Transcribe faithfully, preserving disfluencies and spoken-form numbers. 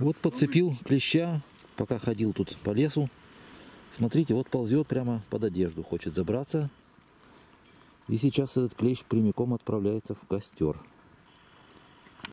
Вот подцепил клеща, пока ходил тут по лесу. Смотрите, вот ползет прямо под одежду, хочет забраться. И сейчас этот клещ прямиком отправляется в костер.